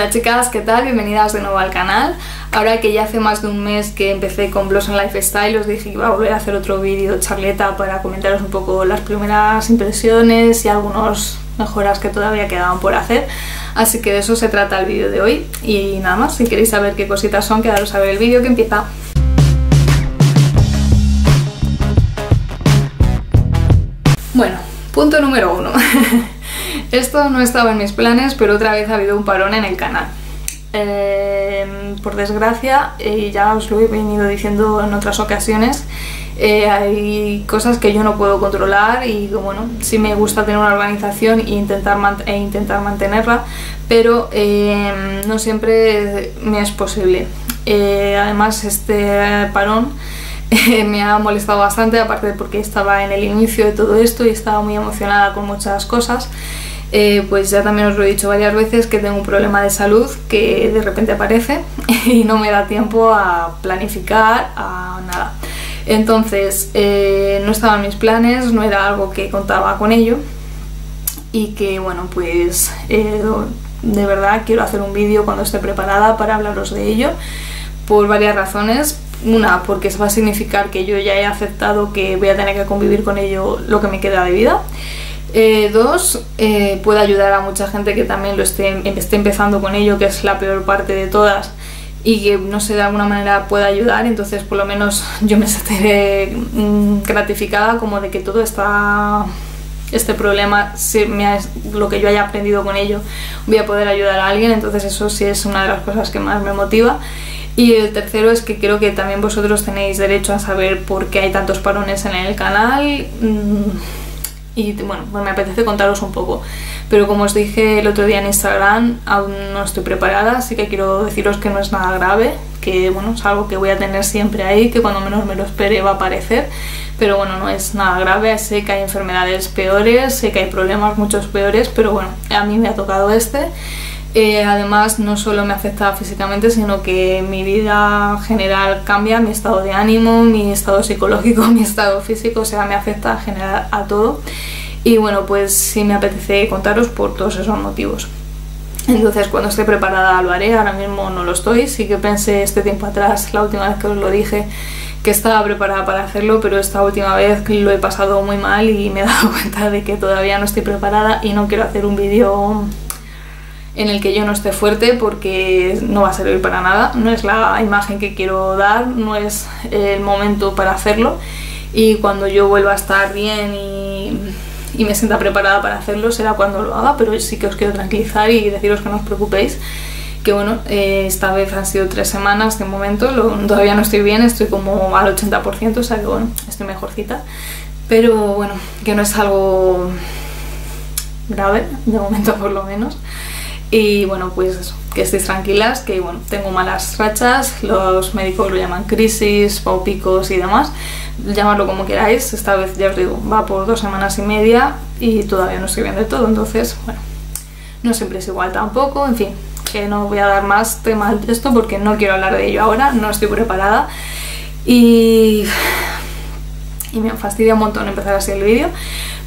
Hola chicas, ¿qué tal? Bienvenidas de nuevo al canal. Ahora que ya hace más de un mes que empecé con Blossom Lifestyle, os dije que iba a volver a hacer otro vídeo charleta para comentaros un poco las primeras impresiones y algunas mejoras que todavía quedaban por hacer. Así que de eso se trata el vídeo de hoy. Y nada más, si queréis saber qué cositas son, quedaros a ver el vídeo que empieza. Bueno, punto número uno. Esto no estaba en mis planes, pero otra vez ha habido un parón en el canal. Por desgracia, y ya os lo he venido diciendo en otras ocasiones, hay cosas que yo no puedo controlar y bueno, sí me gusta tener una organización e intentar mantenerla, pero no siempre me es posible. Además, este parón me ha molestado bastante, aparte porque estaba en el inicio de todo esto y estaba muy emocionada con muchas cosas. Pues ya también os lo he dicho varias veces que tengo un problema de salud que de repente aparece y no me da tiempo a planificar, a nada. Entonces no estaban mis planes, no era algo que contaba con ello y que bueno, pues de verdad quiero hacer un vídeo cuando esté preparada para hablaros de ello por varias razones. Una, porque eso va a significar que yo ya he aceptado que voy a tener que convivir con ello lo que me queda de vida. Dos, puede ayudar a mucha gente que también lo esté empezando con ello, que es la peor parte de todas y que no sé, de alguna manera pueda ayudar. Entonces por lo menos yo me sentiré gratificada como de que todo este problema, lo que yo haya aprendido con ello, voy a poder ayudar a alguien. Entonces eso sí es una de las cosas que más me motiva. Y el tercero es que creo que también vosotros tenéis derecho a saber por qué hay tantos parones en el canal. Y bueno, me apetece contaros un poco. Pero como os dije el otro día en Instagram, aún no estoy preparada, así que quiero deciros que no es nada grave, que bueno, es algo que voy a tener siempre ahí, que cuando menos me lo espere va a aparecer. Pero bueno, no es nada grave, sé que hay enfermedades peores, sé que hay problemas muchos peores, pero bueno, a mí me ha tocado este. Además, no solo me afecta físicamente, sino que mi vida general cambia, mi estado de ánimo, mi estado psicológico, mi estado físico, o sea, me afecta en general a todo. Y bueno, pues sí me apetece contaros por todos esos motivos. Entonces, cuando esté preparada lo haré, ahora mismo no lo estoy. Sí que pensé este tiempo atrás, la última vez que os lo dije, que estaba preparada para hacerlo, pero esta última vez lo he pasado muy mal y me he dado cuenta de que todavía no estoy preparada y no quiero hacer un vídeo en el que yo no esté fuerte porque no va a servir para nada, no es la imagen que quiero dar, no es el momento para hacerlo, y cuando yo vuelva a estar bien y me sienta preparada para hacerlo será cuando lo haga. Pero sí que os quiero tranquilizar y deciros que no os preocupéis, que bueno, esta vez han sido 3 semanas de momento, todavía no estoy bien, estoy como al 80%, o sea que bueno, estoy mejorcita, pero bueno, que no es algo grave, de momento por lo menos. Y bueno, pues eso, que estéis tranquilas, que bueno, tengo malas rachas, los médicos lo llaman crisis o picos y demás, llamadlo como queráis. Esta vez ya os digo, va por 2 semanas y media y todavía no estoy bien de todo, entonces bueno, no siempre es igual tampoco, en fin, que no voy a dar más tema al texto porque no quiero hablar de ello ahora, no estoy preparada y me fastidia un montón empezar así el vídeo.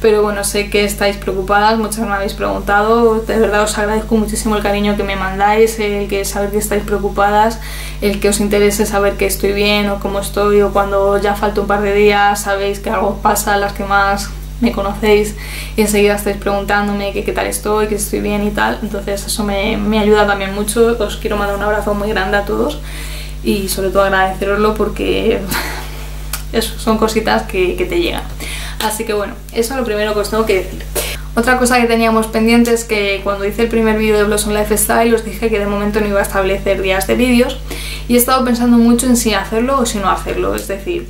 Pero bueno, sé que estáis preocupadas, muchas me habéis preguntado, de verdad os agradezco muchísimo el cariño que me mandáis, el que saber que estáis preocupadas, el que os interese saber que estoy bien o cómo estoy, o cuando ya falta un par de días sabéis que algo pasa, las que más me conocéis y enseguida estáis preguntándome que qué tal estoy, que estoy bien y tal. Entonces eso me ayuda también mucho. Os quiero mandar un abrazo muy grande a todos y sobre todo agradeceroslo porque eso, son cositas que te llegan. Así que bueno, eso es lo primero que os tengo que decir. Otra cosa que teníamos pendiente es que cuando hice el primer vídeo de Blossom Lifestyle os dije que de momento no iba a establecer días de vídeos y he estado pensando mucho en si hacerlo o si no hacerlo. Es decir,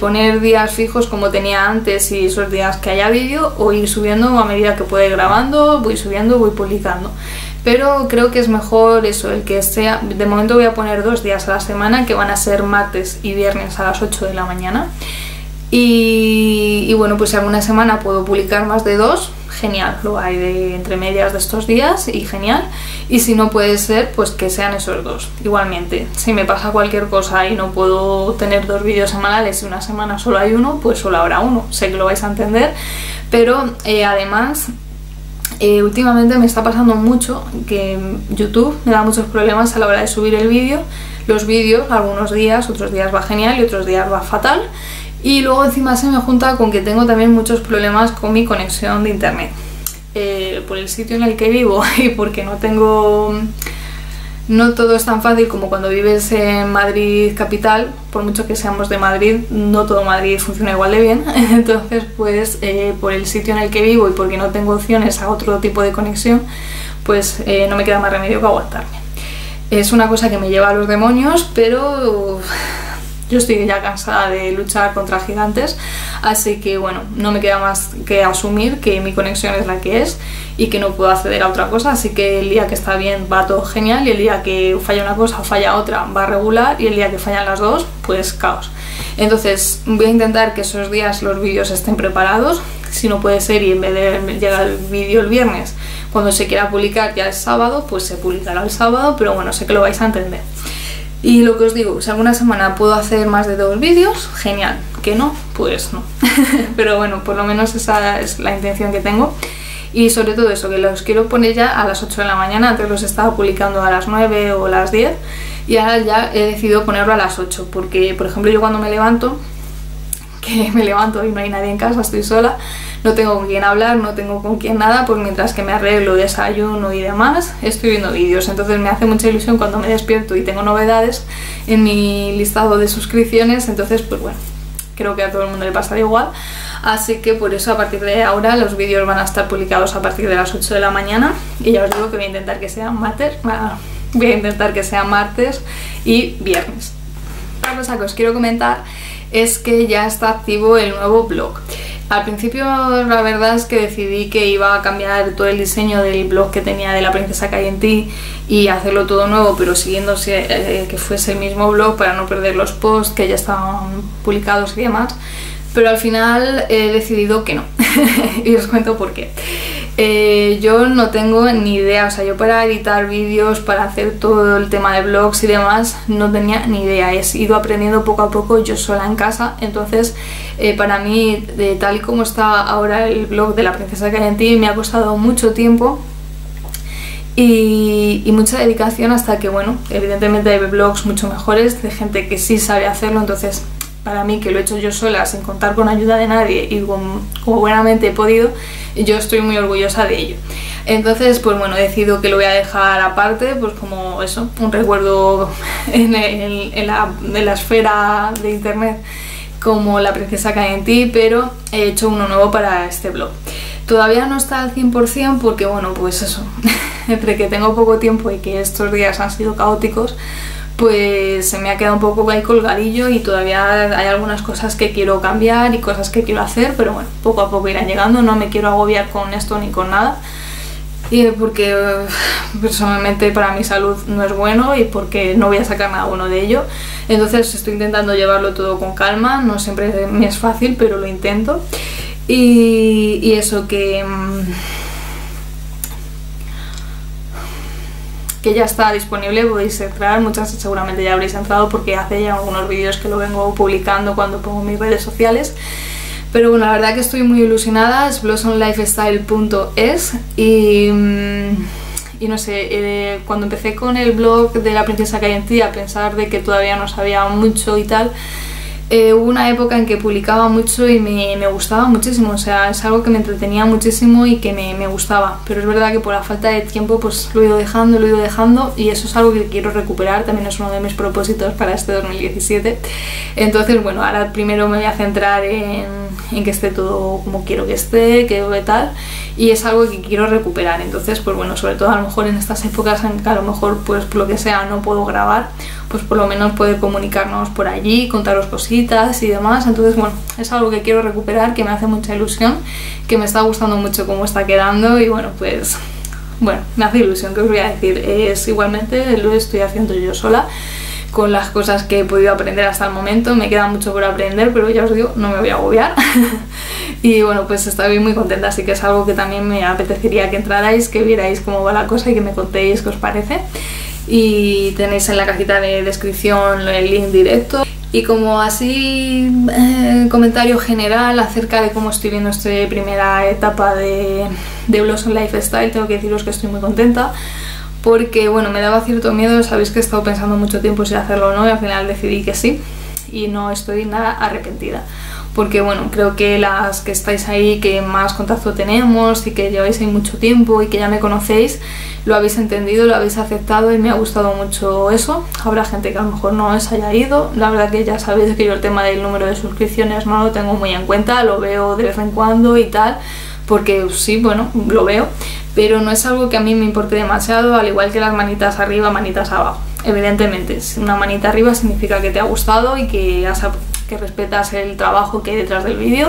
poner días fijos como tenía antes y esos días que haya vídeo, o ir subiendo a medida que pueda ir grabando, voy subiendo, voy publicando. Pero creo que es mejor eso, el que sea. De momento voy a poner 2 días a la semana, que van a ser martes y viernes a las 8 de la mañana. Y bueno, pues si alguna semana puedo publicar más de 2, genial, lo hay de entre medias de estos días y genial. Y si no puede ser, pues que sean esos 2. Igualmente, si me pasa cualquier cosa y no puedo tener 2 vídeos semanales y una semana solo hay uno, pues solo habrá uno, sé que lo vais a entender. Pero además, Últimamente me está pasando mucho que YouTube me da muchos problemas a la hora de subir el vídeo. Los vídeos, algunos días, otros días va genial y otros días va fatal. Y luego encima se me junta con que tengo también muchos problemas con mi conexión de internet. Por el sitio en el que vivo y porque no todo es tan fácil como cuando vives en Madrid capital. Por mucho que seamos de Madrid, no todo Madrid funciona igual de bien. Entonces pues por el sitio en el que vivo y porque no tengo opciones a otro tipo de conexión, pues no me queda más remedio que aguantarme. Es una cosa que me lleva a los demonios, pero yo estoy ya cansada de luchar contra gigantes, así que bueno, no me queda más que asumir que mi conexión es la que es y que no puedo acceder a otra cosa, así que el día que está bien va todo genial y el día que falla una cosa o falla otra va regular y el día que fallan las dos, pues caos. Entonces voy a intentar que esos días los vídeos estén preparados, si no puede ser y en vez de llegar el vídeo el viernes, cuando se quiera publicar ya el sábado, pues se publicará el sábado, pero bueno, sé que lo vais a entender. Y lo que os digo, si alguna semana puedo hacer más de 2 vídeos, genial, que no, pues no. Pero bueno, por lo menos esa es la intención que tengo. Y sobre todo eso, que los quiero poner ya a las 8 de la mañana, antes los estaba publicando a las 9 o las 10 y ahora ya he decidido ponerlo a las 8, porque por ejemplo yo cuando me levanto, que me levanto y no hay nadie en casa, estoy sola, no tengo con quién hablar, no tengo con quién nada, pues mientras que me arreglo, desayuno y demás, estoy viendo vídeos. Entonces me hace mucha ilusión cuando me despierto y tengo novedades en mi listado de suscripciones, entonces pues bueno, creo que a todo el mundo le pasará igual. Así que por eso a partir de ahora los vídeos van a estar publicados a partir de las 8 de la mañana y ya os digo que voy a intentar que sean martes y viernes. Otra cosa que os quiero comentar es que ya está activo el nuevo blog. Al principio la verdad es que decidí que iba a cambiar todo el diseño del blog que tenía de La Princesa Que Hay En Ti y hacerlo todo nuevo, pero siguiéndose que fuese el mismo blog para no perder los posts que ya estaban publicados y demás, pero al final he decidido que no. Y os cuento por qué. Yo no tengo ni idea, o sea, yo para editar vídeos, para hacer todo el tema de blogs y demás, no tenía ni idea. He ido aprendiendo poco a poco yo sola en casa, entonces para mí, tal y como está ahora el blog de La Princesa Que Hay En Ti, me ha costado mucho tiempo y mucha dedicación hasta que, bueno, evidentemente hay blogs mucho mejores, de gente que sí sabe hacerlo, entonces para mí, que lo he hecho yo sola, sin contar con ayuda de nadie y como buenamente he podido, yo estoy muy orgullosa de ello. Entonces, pues bueno, he decidido que lo voy a dejar aparte, pues como eso, un recuerdo en la esfera de internet como La Princesa Que Hay En Ti, pero he hecho uno nuevo para este blog. Todavía no está al 100% porque, bueno, pues eso, entre que tengo poco tiempo y que estos días han sido caóticos, pues se me ha quedado un poco ahí colgadillo y todavía hay algunas cosas que quiero cambiar y cosas que quiero hacer, pero bueno, poco a poco irán llegando, no me quiero agobiar con esto ni con nada, y porque personalmente para mi salud no es bueno y porque no voy a sacar nada bueno de ello. Entonces estoy intentando llevarlo todo con calma, no siempre me es fácil, pero lo intento. Y eso, que ya está disponible, podéis entrar, muchas seguramente ya habréis entrado porque hace ya algunos vídeos que lo vengo publicando cuando pongo mis redes sociales, pero bueno, la verdad que estoy muy ilusionada. Es blossomlifestyle.es y no sé, cuando empecé con el blog de La Princesa Que Hay En Ti, a pensar de que todavía no sabía mucho y tal, hubo una época en que publicaba mucho y me gustaba muchísimo, o sea, es algo que me entretenía muchísimo y que me gustaba, pero es verdad que por la falta de tiempo pues lo he ido dejando y eso es algo que quiero recuperar, también es uno de mis propósitos para este 2017. Entonces bueno, ahora primero me voy a centrar en que esté todo como quiero que esté, que tal, y es algo que quiero recuperar. Entonces pues bueno, sobre todo a lo mejor en estas épocas en que a lo mejor pues por lo que sea no puedo grabar, pues por lo menos poder comunicarnos por allí, contaros cositas y demás. Entonces bueno, es algo que quiero recuperar, que me hace mucha ilusión, que me está gustando mucho cómo está quedando y bueno, pues bueno, me hace ilusión, que os voy a decir, igualmente lo estoy haciendo yo sola con las cosas que he podido aprender hasta el momento. Me queda mucho por aprender, pero ya os digo, no me voy a agobiar. Y bueno, pues estoy muy contenta, así que es algo que también me apetecería que entrarais, que vierais cómo va la cosa y que me contéis qué os parece. Y tenéis en la cajita de descripción el link directo Y como así comentario general acerca de cómo estoy viendo esta primera etapa de Blossom Lifestyle, tengo que deciros que estoy muy contenta porque bueno, me daba cierto miedo, sabéis que he estado pensando mucho tiempo si hacerlo o no y al final decidí que sí y no estoy nada arrepentida. Porque bueno, creo que las que estáis ahí, que más contacto tenemos y que lleváis ahí mucho tiempo y que ya me conocéis, lo habéis entendido, lo habéis aceptado y me ha gustado mucho eso. Habrá gente que a lo mejor no os haya ido, la verdad que ya sabéis que yo el tema del número de suscripciones no lo tengo muy en cuenta, lo veo de vez en cuando y tal, porque sí, bueno, lo veo, pero no es algo que a mí me importe demasiado, al igual que las manitas arriba, manitas abajo. Evidentemente, una manita arriba significa que te ha gustado y que has aprendido, que respetas el trabajo que hay detrás del vídeo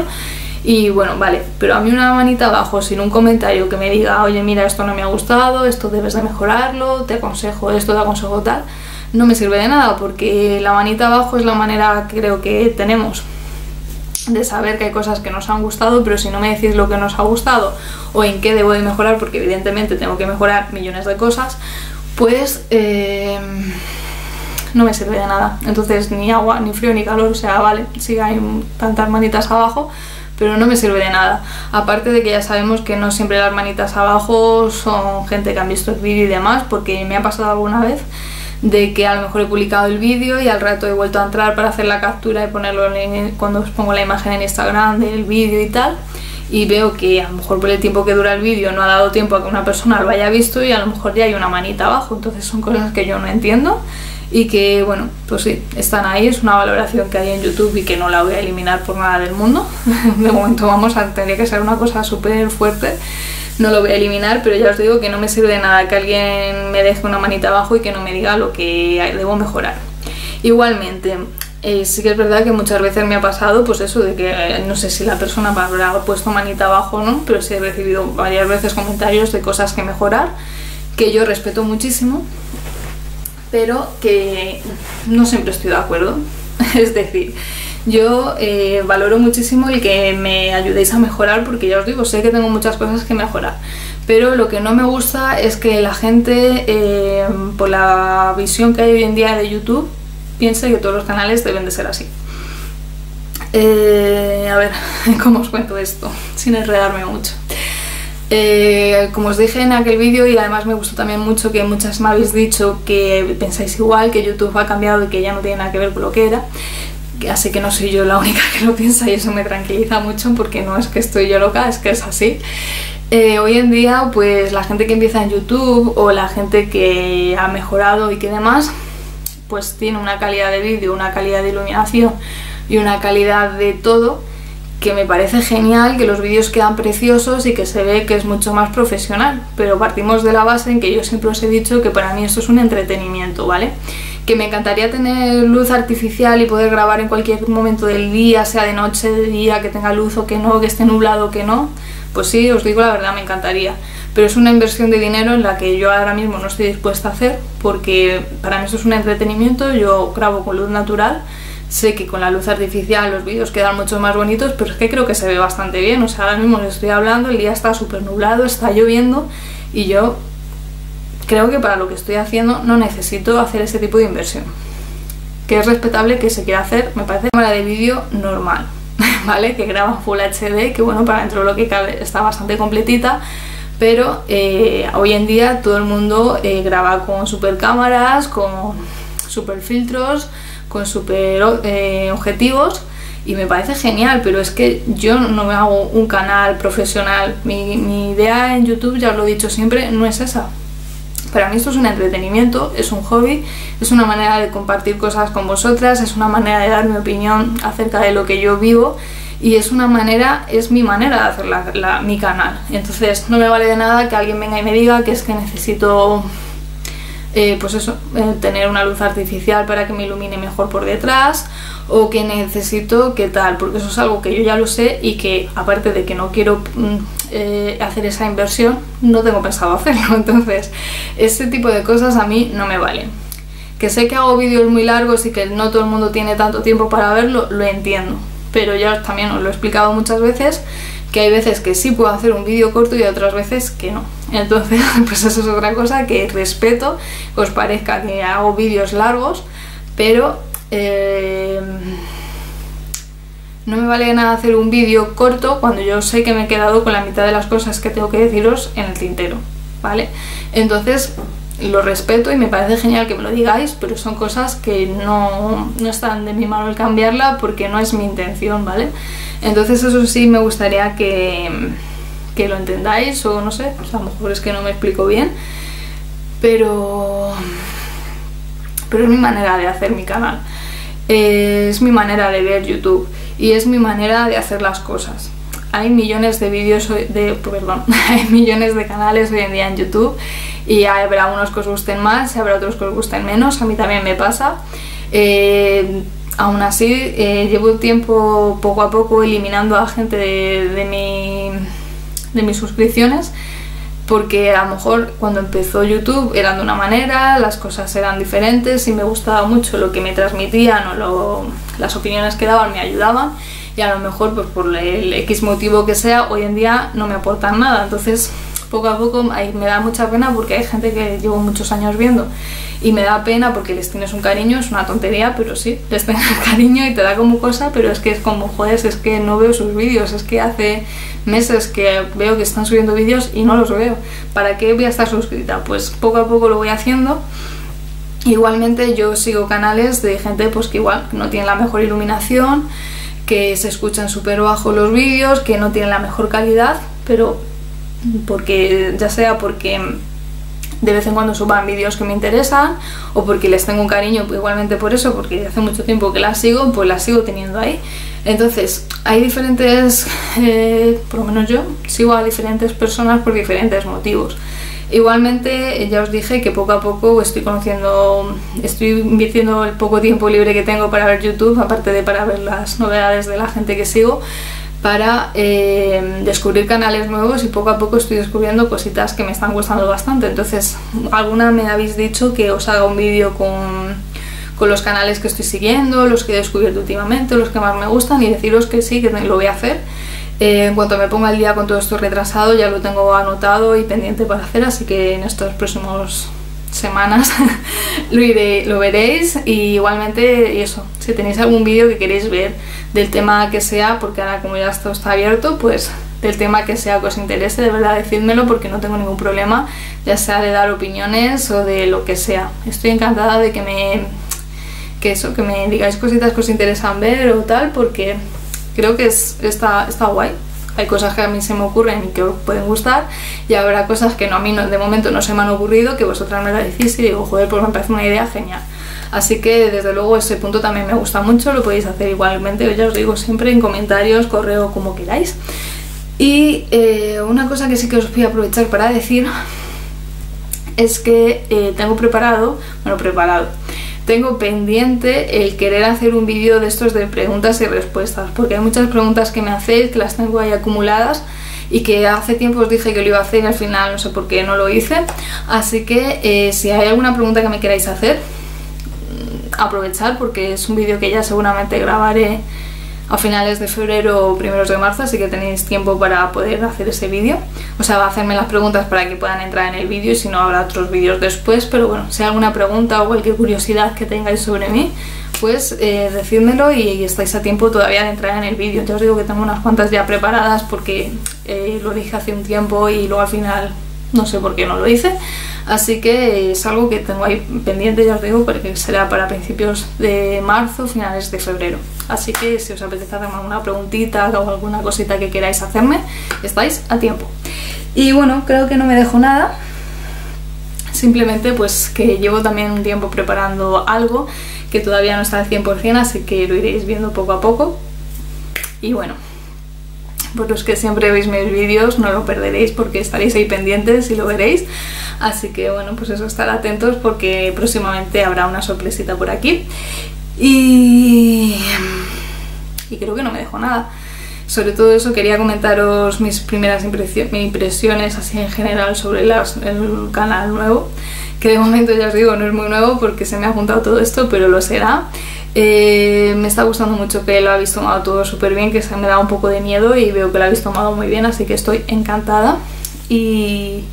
y bueno, vale, pero a mí una manita abajo sin un comentario que me diga oye mira, esto no me ha gustado, esto debes de mejorarlo, te aconsejo esto, te aconsejo tal, no me sirve de nada porque la manita abajo es la manera creo que tenemos de saber que hay cosas que nos han gustado, pero si no me decís lo que nos ha gustado o en qué debo de mejorar, porque evidentemente tengo que mejorar millones de cosas, pues no me sirve de nada. Entonces ni agua, ni frío, ni calor, o sea, vale, sí hay tantas manitas abajo, pero no me sirve de nada. Aparte de que ya sabemos que no siempre las manitas abajo son gente que han visto el vídeo y demás, porque me ha pasado alguna vez de que a lo mejor he publicado el vídeo y al rato he vuelto a entrar para hacer la captura y ponerlo cuando os pongo la imagen en Instagram del vídeo y tal, y veo que a lo mejor por el tiempo que dura el vídeo no ha dado tiempo a que una persona lo haya visto y a lo mejor ya hay una manita abajo. Entonces son cosas que yo no entiendo y que bueno, pues sí, están ahí, es una valoración que hay en YouTube y que no la voy a eliminar por nada del mundo. De momento vamos a tener que ser una cosa súper fuerte, no lo voy a eliminar, pero ya os digo que no me sirve de nada que alguien me deje una manita abajo y que no me diga lo que debo mejorar. Igualmente sí que es verdad que muchas veces me ha pasado pues eso de que no sé si la persona habrá puesto manita abajo o no, pero sí he recibido varias veces comentarios de cosas que mejorar, que yo respeto muchísimo, pero que no siempre estoy de acuerdo. Es decir, yo valoro muchísimo el que me ayudéis a mejorar, porque ya os digo, sé que tengo muchas cosas que mejorar, pero lo que no me gusta es que la gente, por la visión que hay hoy en día de YouTube, piense que todos los canales deben de ser así. A ver, ¿cómo os cuento esto? Sin enredarme mucho. Como os dije en aquel vídeo, y además me gustó también mucho que muchas me habéis dicho que pensáis igual, que YouTube ha cambiado y que ya no tiene nada que ver con lo que era, así que no soy yo la única que lo piensa y eso me tranquiliza mucho, porque no es que estoy yo loca, es que es así. Hoy en día pues la gente que empieza en YouTube o la gente que ha mejorado y que demás, pues tiene una calidad de vídeo, una calidad de iluminación y una calidad de todo que me parece genial, que los vídeos quedan preciosos y que se ve que es mucho más profesional, pero partimos de la base en que yo siempre os he dicho que para mí esto es un entretenimiento, ¿vale? Que me encantaría tener luz artificial y poder grabar en cualquier momento del día, sea de noche, de día, que tenga luz o que no, que esté nublado o que no, pues sí, os digo la verdad, me encantaría, pero es una inversión de dinero en la que yo ahora mismo no estoy dispuesta a hacer, porque para mí esto es un entretenimiento, yo grabo con luz natural. Sé que con la luz artificial los vídeos quedan mucho más bonitos, pero es que creo que se ve bastante bien. O sea, ahora mismo les estoy hablando, el día está súper nublado, está lloviendo y yo creo que para lo que estoy haciendo no necesito hacer ese tipo de inversión. Que es respetable que se quiera hacer, me parece, cámara de vídeo normal, ¿vale? Que graba Full HD, que bueno, para dentro de lo que cabe está bastante completita, pero hoy en día todo el mundo graba con super cámaras, con super filtros, con super objetivos, y me parece genial, pero es que yo no me hago un canal profesional. Mi idea en YouTube, ya os lo he dicho siempre, no es esa. Para mí esto es un entretenimiento, es un hobby, es una manera de compartir cosas con vosotras, es una manera de dar mi opinión acerca de lo que yo vivo y es una manera, es mi manera de hacer mi canal. Entonces no me vale de nada que alguien venga y me diga que es que necesito pues eso, tener una luz artificial para que me ilumine mejor por detrás, o que necesito que tal, porque eso es algo que yo ya lo sé y que aparte de que no quiero hacer esa inversión, no tengo pensado hacerlo. Entonces este tipo de cosas a mí no me valen. Que sé que hago vídeos muy largos y que no todo el mundo tiene tanto tiempo para verlo, lo entiendo, pero ya también os lo he explicado muchas veces, que hay veces que sí puedo hacer un vídeo corto y otras veces que no. Entonces, pues eso es otra cosa que respeto, que os parezca que hago vídeos largos, pero No me vale nada hacer un vídeo corto cuando yo sé que me he quedado con la mitad de las cosas que tengo que deciros en el tintero, ¿vale? Entonces lo respeto y me parece genial que me lo digáis, pero son cosas que no están de mi mano el cambiarla porque no es mi intención, ¿vale? Entonces eso sí me gustaría que lo entendáis, o no sé, pues a lo mejor es que no me explico bien, pero es mi manera de hacer mi canal, es mi manera de ver YouTube y es mi manera de hacer las cosas. Hay millones de vídeos, hay millones de canales hoy en día en YouTube y habrá unos que os gusten más y habrá otros que os gusten menos, a mí también me pasa. Aún así, llevo tiempo poco a poco eliminando a gente de mis suscripciones, porque a lo mejor cuando empezó YouTube eran de una manera, las cosas eran diferentes y me gustaba mucho lo que me transmitían o las opiniones que daban me ayudaban, y a lo mejor pues por el X motivo que sea hoy en día no me aportan nada. Entonces poco a poco me da mucha pena porque hay gente que llevo muchos años viendo y me da pena porque les tienes un cariño, es una tontería, pero sí, les tengo un cariño y te da como cosa, pero es que es como, joder, es que no veo sus vídeos, es que hace meses que veo que están subiendo vídeos y no los veo, ¿para qué voy a estar suscrita? Pues poco a poco lo voy haciendo. Igualmente yo sigo canales de gente pues que igual no tiene la mejor iluminación, que se escuchan súper bajo los vídeos, que no tienen la mejor calidad, pero porque ya sea porque de vez en cuando suban vídeos que me interesan o porque les tengo un cariño, igualmente por eso, porque hace mucho tiempo que las sigo, pues las sigo teniendo ahí. Entonces hay diferentes, por lo menos yo sigo a diferentes personas por diferentes motivos. Igualmente ya os dije que poco a poco estoy invirtiendo el poco tiempo libre que tengo para ver YouTube, aparte de para ver las novedades de la gente que sigo, para descubrir canales nuevos, y poco a poco estoy descubriendo cositas que me están gustando bastante. Entonces alguna me habéis dicho que os haga un vídeo con los canales que estoy siguiendo, los que he descubierto últimamente, los que más me gustan, y deciros que sí, que lo voy a hacer. En cuanto me ponga al día con todo esto retrasado, ya lo tengo anotado y pendiente para hacer, así que en estas próximas semanas lo veréis. Y igualmente eso, si tenéis algún vídeo que queréis ver del tema que sea, porque ahora como ya esto está abierto, pues del tema que sea que os interese, de verdad decídmelo, porque no tengo ningún problema, ya sea de dar opiniones o de lo que sea. Estoy encantada de que me digáis cositas que os interesan ver o tal, porque creo que está guay. Hay cosas que a mí se me ocurren y que os pueden gustar, y habrá cosas que no, a mí no, de momento no se me han ocurrido, que vosotras me las decís y digo, joder, pues me parece una idea genial. Así que desde luego ese punto también me gusta mucho, lo podéis hacer igualmente, yo ya os digo siempre en comentarios, correo, como queráis. Y una cosa que sí que os voy a aprovechar para decir es que tengo pendiente el querer hacer un vídeo de estos de preguntas y respuestas, porque hay muchas preguntas que me hacéis, que las tengo ahí acumuladas y que hace tiempo os dije que lo iba a hacer y al final no sé por qué no lo hice. Así que si hay alguna pregunta que me queráis hacer, aprovechad, porque es un vídeo que ya seguramente grabaré a finales de febrero o primeros de marzo, así que tenéis tiempo para poder hacer ese vídeo, o sea, va a hacerme las preguntas para que puedan entrar en el vídeo, y si no habrá otros vídeos después. Pero bueno, si hay alguna pregunta o cualquier curiosidad que tengáis sobre mí, pues decídmelo y estáis a tiempo todavía de entrar en el vídeo. Ya os digo que tengo unas cuantas ya preparadas, porque lo dije hace un tiempo y luego al final no sé por qué no lo hice, así que es algo que tengo ahí pendiente, ya os digo, porque será para principios de marzo, finales de febrero. Así que si os apetece hacerme alguna preguntita o alguna cosita que queráis hacerme, estáis a tiempo. Y bueno, creo que no me dejo nada, simplemente pues que llevo también un tiempo preparando algo que todavía no está al 100%, así que lo iréis viendo poco a poco. Y bueno, por los que siempre veis mis vídeos, no lo perderéis porque estaréis ahí pendientes y lo veréis. Así que bueno, pues eso, estar atentos porque próximamente habrá una sorpresita por aquí. Y creo que no me dejo nada. Sobre todo eso, quería comentaros mis primeras impresiones así en general sobre el canal nuevo, que de momento ya os digo no es muy nuevo porque se me ha juntado todo esto, pero lo será. Me está gustando mucho que lo habéis tomado todo súper bien, que se me da un poco de miedo y veo que lo habéis tomado muy bien, así que estoy encantada. Y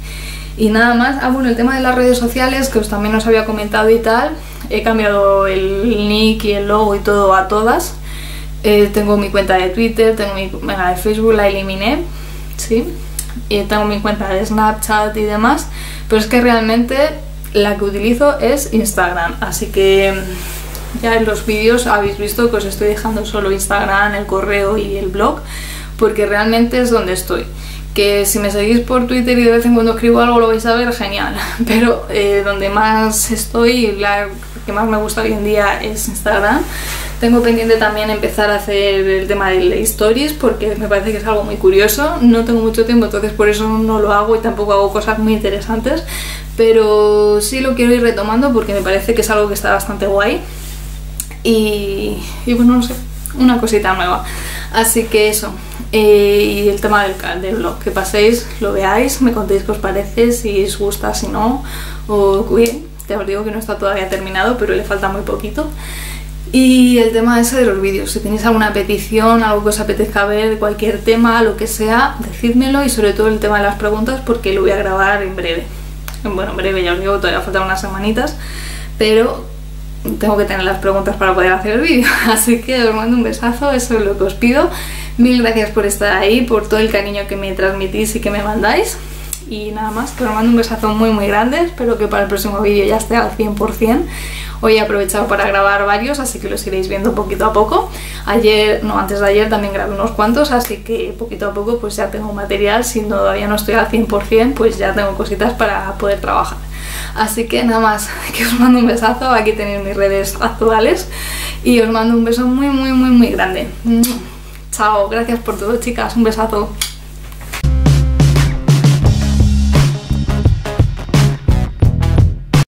nada más, bueno, el tema de las redes sociales que también os había comentado y tal, he cambiado el nick y el logo y todo a todas. Tengo mi cuenta de Twitter, tengo mi cuenta de Facebook, la eliminé, ¿sí? Y tengo mi cuenta de Snapchat y demás, pero es que realmente la que utilizo es Instagram, así que ya en los vídeos habéis visto que os estoy dejando solo Instagram, el correo y el blog, porque realmente es donde estoy. Que si me seguís por Twitter y de vez en cuando escribo algo lo vais a ver, genial, pero donde más estoy y la que más me gusta hoy en día es Instagram. Tengo pendiente también empezar a hacer el tema de stories porque me parece que es algo muy curioso. No tengo mucho tiempo, entonces por eso no lo hago y tampoco hago cosas muy interesantes, pero sí lo quiero ir retomando porque me parece que es algo que está bastante guay y bueno, no sé, una cosita nueva. Así que eso, y el tema del blog, que paséis, lo veáis, me contéis qué os parece, si os gusta, si no, o bien, te os digo que no está todavía terminado, pero le falta muy poquito. Y el tema ese de los vídeos, si tenéis alguna petición, algo que os apetezca ver, cualquier tema, lo que sea, decídmelo, y sobre todo el tema de las preguntas porque lo voy a grabar en breve. Bueno, en breve ya os digo, todavía faltan unas semanitas, pero tengo que tener las preguntas para poder hacer el vídeo, así que os mando un besazo, eso es lo que os pido. Mil gracias por estar ahí, por todo el cariño que me transmitís y que me mandáis. Y nada más, que os mando un besazo muy grande, espero que para el próximo vídeo ya esté al 100%. Hoy he aprovechado para grabar varios, así que los iréis viendo poquito a poco. Ayer, no, antes de ayer también grabé unos cuantos, así que poquito a poco pues ya tengo material. Si todavía no estoy al 100%, pues ya tengo cositas para poder trabajar. Así que nada más, que os mando un besazo, aquí tenéis mis redes actuales y os mando un beso muy grande. Chao, gracias por todo, chicas, un besazo.